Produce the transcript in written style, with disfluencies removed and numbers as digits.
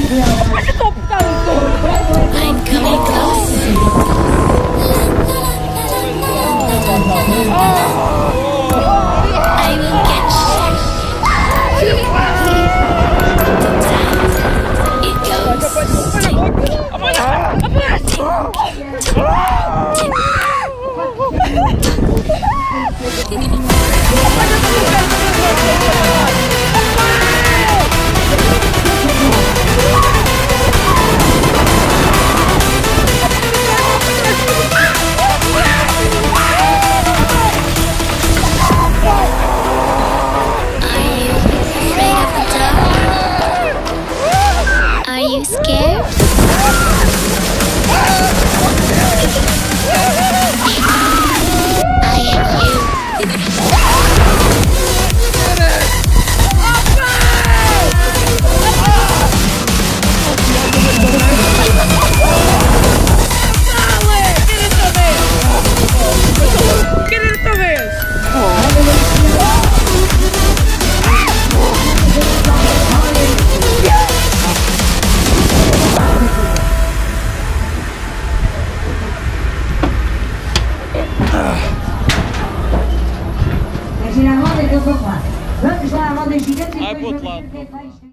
I'm coming closer. I will get shot. It goes. I put love.